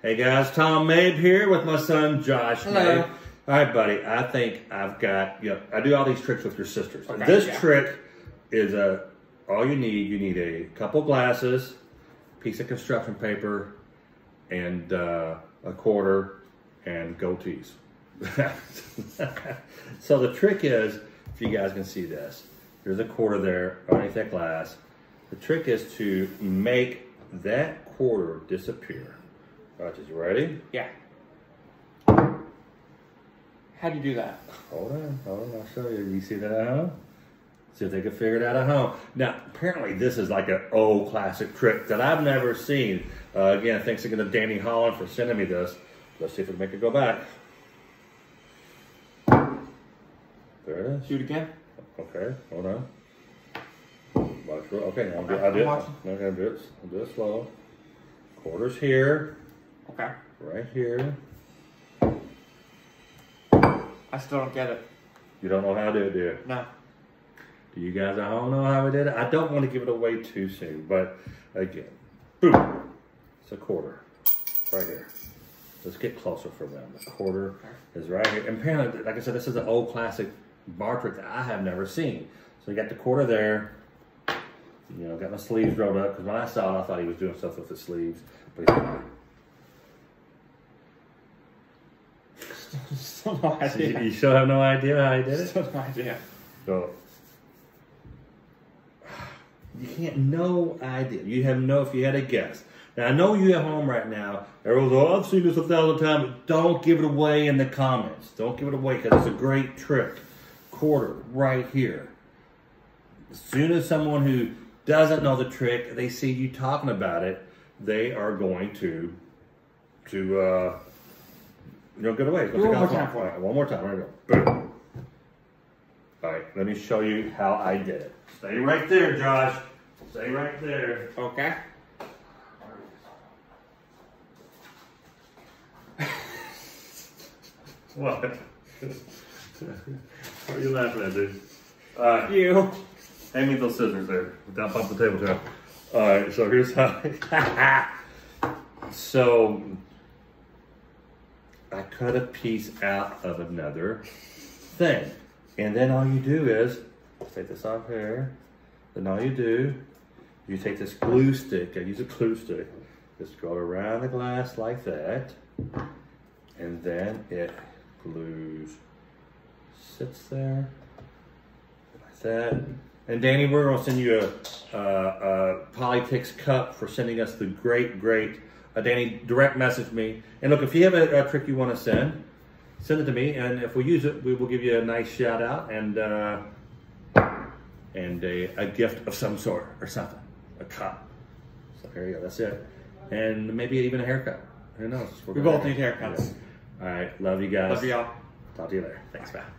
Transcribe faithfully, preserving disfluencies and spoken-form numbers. Hey guys, Tom Mabe here with my son Josh. Hello. Mabe. All right, buddy. I think I've got. You know, I do all these tricks with your sisters. Okay, this yeah. trick is a. All you need, you need a couple glasses, piece of construction paper, and uh, a quarter, and goatees. So the trick is, if you guys can see this, there's a quarter there underneath that glass. The trick is to make that quarter disappear. Roger, you ready? Yeah. How do you do that? Hold on, hold on, I'll show you. You see that at home? See if they can figure it out at home. Now, apparently this is like an old classic trick that I've never seen. Uh, again, thanks again to Danny Holland for sending me this. Let's see if we can make it go back. There it is. Shoot again. Okay, hold on. Watch real. Okay, I'll do, I'll do it. Okay, I'll do it. I'll do it slow. Quarters here. Okay. Right here. I still don't get it. You don't know how to do it, do you? No. Do you guys at home know how we did it? I don't want to give it away too soon, but again, boom. It's a quarter. Right here. Let's get closer for them. The quarter is right here. And apparently, like I said, this is an old classic bar trick that I have never seen. So you got the quarter there. You know, got my sleeves rolled up, because when I saw it, I thought he was doing stuff with his sleeves. But he's not. Still no idea. So you, you still have no idea how he did it? Still no idea. So, you can't, no idea. You have no, if you had a guess. Now, I know you at home right now, everyone's, oh, I've seen this a thousand times. Don't give it away in the comments. Don't give it away, because it's a great trick. Quarter, right here. As soon as someone who doesn't know the trick, they see you talking about it, they are going to, to, uh, you know, get away. One more time. Right, one more time. There we go. Boom. All right, let me show you how I did it. Stay right there, Josh. Stay right there. Okay. What? What are you laughing at, dude? Uh, you. Hand me those scissors there. Down off the table, Josh. All right, so here's how. I... so. I cut a piece out of another thing. And then all you do is, take this off here, then all you do, you take this glue stick, I use a glue stick, just go around the glass like that, and then it glues, sits there, like that. And Danny, we're gonna send you a, a, a Polytex cup for sending us the great, great, Uh, Danny, direct message me. And look, if you have a, a trick you want to send, send it to me. And if we use it, we will give you a nice shout out and uh, and a, a gift of some sort or something, a cup. So here you go, that's it. And maybe even a haircut, who knows? We're we both need haircuts. All right, love you guys. Love y'all. Talk to you later. Thanks, bye.